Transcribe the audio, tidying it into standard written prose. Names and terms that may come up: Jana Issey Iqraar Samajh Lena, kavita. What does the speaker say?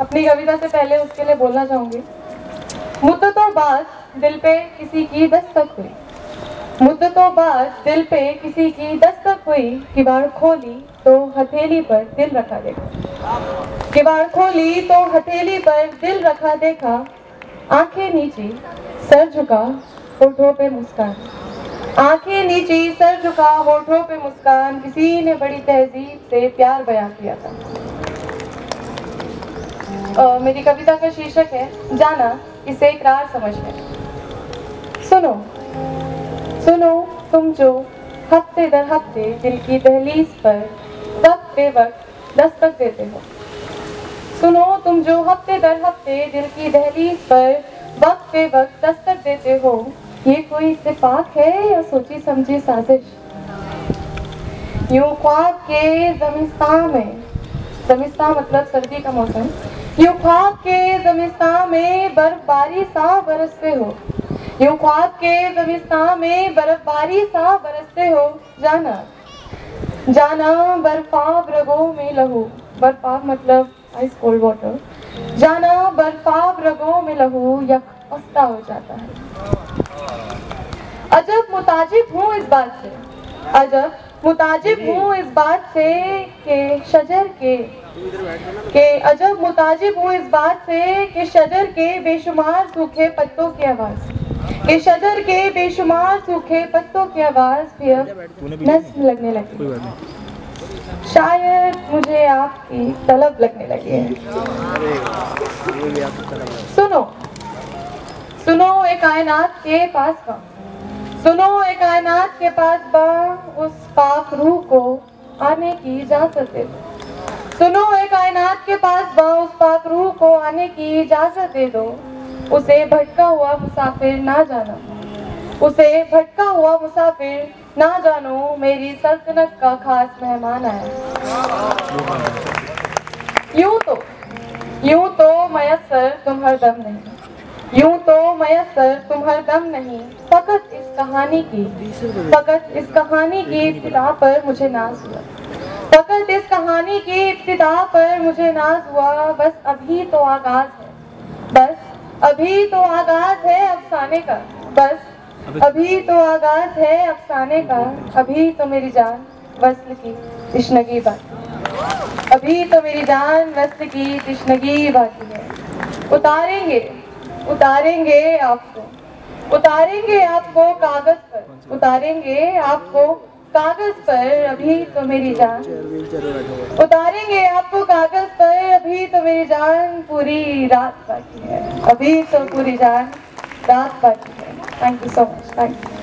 अपनी कविता से पहले उसके लिए बोलना चाहूँगी। मुद्दतों बाद दिल पे किसी की दस्तक हुई, मुद्दतों बाद दिल पे किसी की दस्तक हुई, किवाड़ खोली तो हथेली पर दिल रखा देखा, किवाड़ खोली तो हथेली पर दिल रखा देखा, आंखें नीची सर झुका होठों पे मुस्कान, आंखें नीची सर झुका होठों पे मुस्कान, किसी ने बड़ी तहजीब से प्यार बयां किया था। मेरी कविता का शीर्षक है जाना इसे इकरार समझ लेना। सुनो सुनो तुम जो हफ्ते दर हफ्ते दिल की दहलीज पर वक्त बे वक्त दस्तक देते हो, सुनो तुम जो हफ्ते दर हफ्ते दिल की दहलीज पर वक्त बे वक्त दस्तक देते हो, ये कोई इत्तेफाक है या सोची समझी साजिश। यूं ख्वाब के ज़मिस्तां में, ज़मिस्तां मतलब सर्दी का मौसम, यूं ख्वाब के ज़मिस्तां में बर्फबारी सा बरसते हो, यूं ख्वाब के ज़मिस्तां में बर्फबारी सा बरसते हो, जाना जाना बर्फाव रगों में लहू, बर्फाव मतलब आइस कोल्ड वाटर, जाना बर्फाव रगों में लहू यक उस्ता हो जाता है। अजब मुताजिब हूँ इस बात से, अजब मुताजिब हूँ इस बात से के शजर के अजब मुताजिब हूँ इस बात से कि शजर के बेशुमार सूखे पत्तों की आवाज़, कि शजर के बेशुमार सूखे पत्तों की आवाज़ भी अब नस्म लगने लगी, शायद मुझे आपकी तलब लगने लगी है। सुनो सुनो एक कायनात के पास बा, सुनो एक कायनात के पास बा, उस पाक रूह को आने की इजाज़त दे दो, सुनो एक कायनात के पास बा, उस पाक रूह को आने की इजाज़त दे दो, उसे भटका हुआ मुसाफिर ना जानो, उसे भटका हुआ मुसाफिर ना जानो, मेरी सल्तनत का खास मेहमान आया। यूं तो मयस्सर तुम हर दम नहीं, यूं तो मयस्सर तुम हर दम नहीं, फकत इस कहानी की इब्तिदा पर मुझे नाज हुआ, फकत इस कहानी की इब्तिदा पर मुझे नाज हुआ, बस अभी तो आगाज है, बस अभी तो आगाज है अफसाने का, बस अभी तो आगाज है अफसाने का, अभी तो मेरी जान वस्ल की तिश्नगी बाकी, अभी तो मेरी जान वस्ल की तिश्नगी बाकी है। उतारेंगे आपको कागज पर, उतारेंगे आपको कागज पर अभी तो मेरी जान, उतारेंगे आपको कागज पर अभी तो मेरी जान, पूरी रात बाकी है, अभी तो पूरी जान रात बाकी है। Thank you so much, thank you.